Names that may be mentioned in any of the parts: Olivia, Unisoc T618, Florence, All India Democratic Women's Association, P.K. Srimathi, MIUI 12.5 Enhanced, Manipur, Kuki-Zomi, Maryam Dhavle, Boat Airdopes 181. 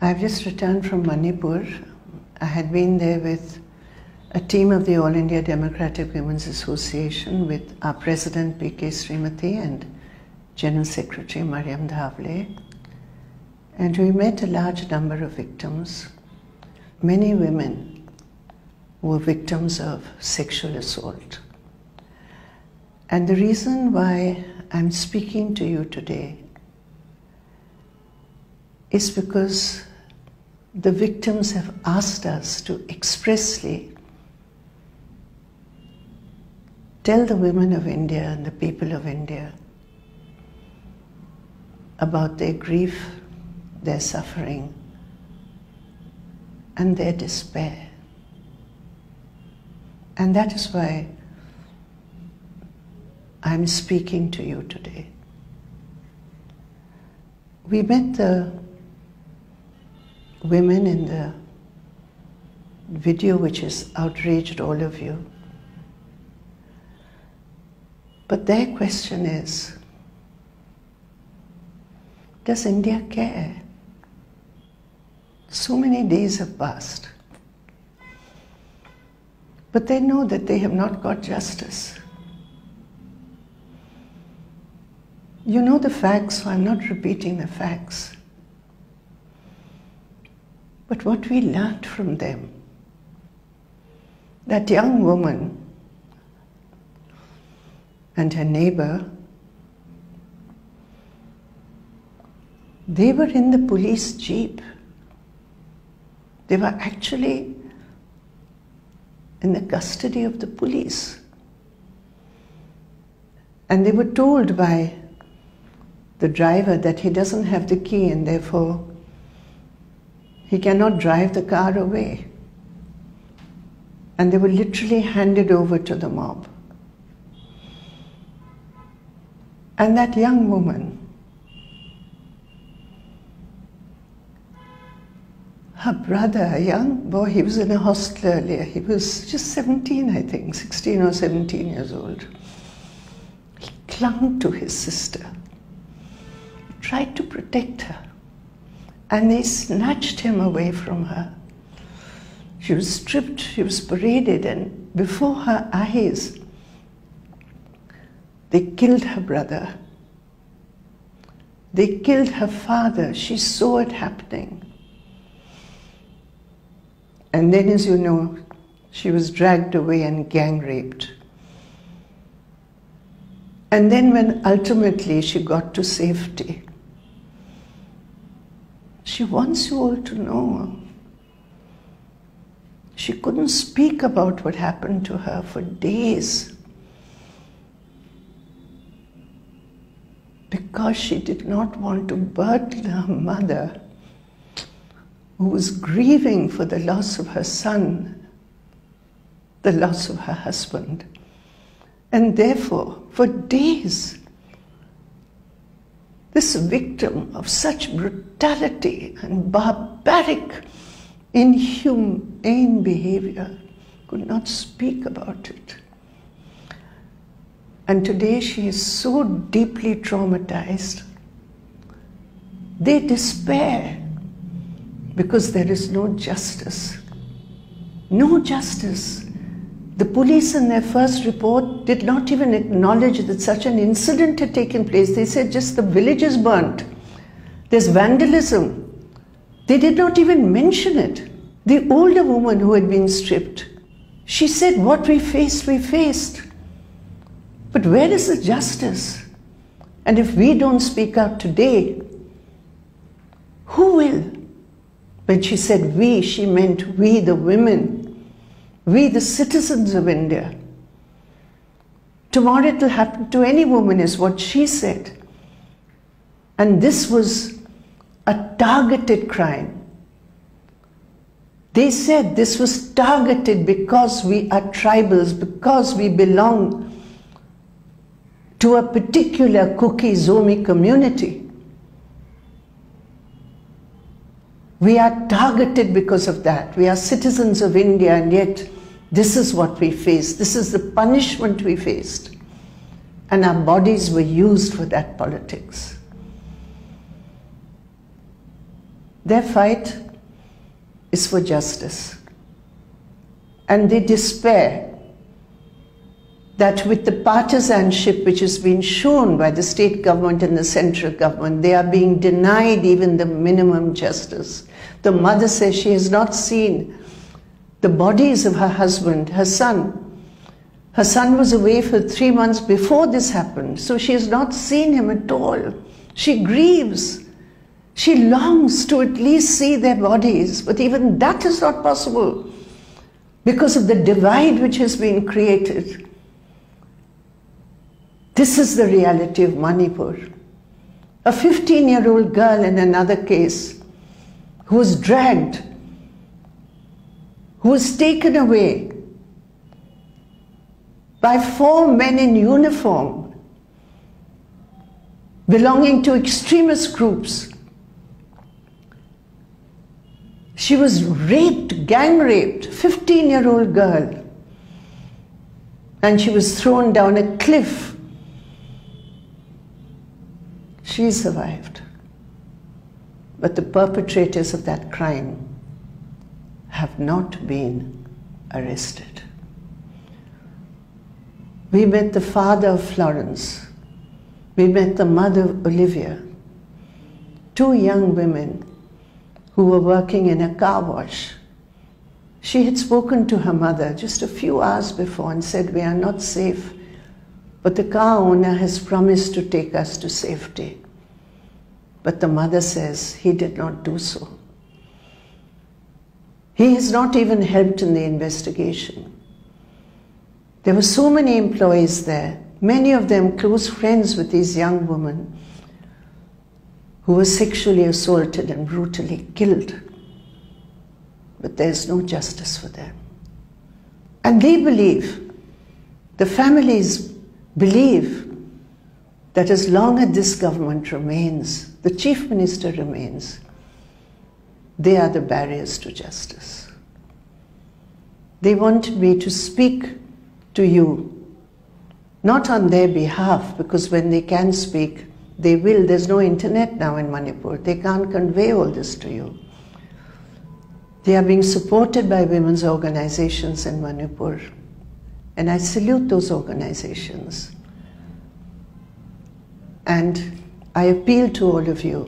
I've just returned from Manipur. I had been there with a team of the All India Democratic Women's Association with our President P.K. Srimathi and General Secretary Maryam Dhavle, and we met a large number of victims. Many women were victims of sexual assault. And the reason why I'm speaking to you today is because the victims have asked us to expressly tell the women of India and the people of India about their grief, their suffering, and their despair. And that is why I'm speaking to you today. We met the women in the video which has outraged all of you. But their question is, does India care? So many days have passed, but they know that they have not got justice. You know the facts, so I'm not repeating the facts. But what we learned from them, that young woman and her neighbor, they were in the police jeep. They were actually in the custody of the police. And they were told by the driver that he doesn't have the key and therefore he cannot drive the car away. And they were literally handed over to the mob. And that young woman, her brother, a young boy, he was in a hostel earlier. He was just 17, I think, 16 or 17 years old. He clung to his sister, he tried to protect her, and they snatched him away from her. She was stripped, she was paraded, and before her eyes, they killed her brother. They killed her father. She saw it happening. And then, as you know, she was dragged away and gang raped. And then when ultimately she got to safety, she wants you all to know, she couldn't speak about what happened to her for days because she did not want to burden her mother, who was grieving for the loss of her son, the loss of her husband. And therefore, for days, this victim of such brutality and barbaric, inhumane behavior could not speak about it. And today she is so deeply traumatized. They despair, because there is no justice. No justice. The police in their first report did not even acknowledge that such an incident had taken place. They said just the village is burnt. There's vandalism. They did not even mention it. The older woman who had been stripped, she said what we faced. But where is the justice? And if we don't speak out today, who will? When she said we, she meant we the women, we the citizens of India. Tomorrow it will happen to any woman is what she said. And this was a targeted crime. They said this was targeted because we are tribals, because we belong to a particular Kuki-Zomi community. We are targeted because of that. We are citizens of India, and yet this is what we faced. This is the punishment we faced. And our bodies were used for that politics. Their fight is for justice. And they despair that with the partisanship which has been shown by the state government and the central government, they are being denied even the minimum justice. The mother says she has not seen the bodies of her husband, her son. Her son was away for 3 months before this happened, so she has not seen him at all. She grieves. She longs to at least see their bodies, but even that is not possible because of the divide which has been created. This is the reality of Manipur. A 15-year-old girl in another case who was dragged, who was taken away by 4 men in uniform belonging to extremist groups. She was raped, gang raped, 15-year-old girl, and she was thrown down a cliff. She survived, but the perpetrators of that crime have not been arrested. We met the father of Florence. We met the mother of Olivia, 2 young women who were working in a car wash. She had spoken to her mother just a few hours before and said, "We are not safe, but the car owner has promised to take us to safety." But the mother says he did not do so. He has not even helped in the investigation. There were so many employees there, many of them close friends with these young women who were sexually assaulted and brutally killed. But there is no justice for them. And they believe, the families believe, that as long as this government remains, the chief minister remains, they are the barriers to justice. They want me to speak to you, not on their behalf, because when they can speak, they will. There's no internet now in Manipur. They can't convey all this to you. They are being supported by women's organizations in Manipur, and I salute those organizations. And I appeal to all of you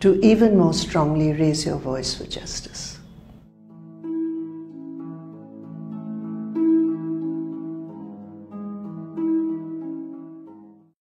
to even more strongly raise your voice for justice.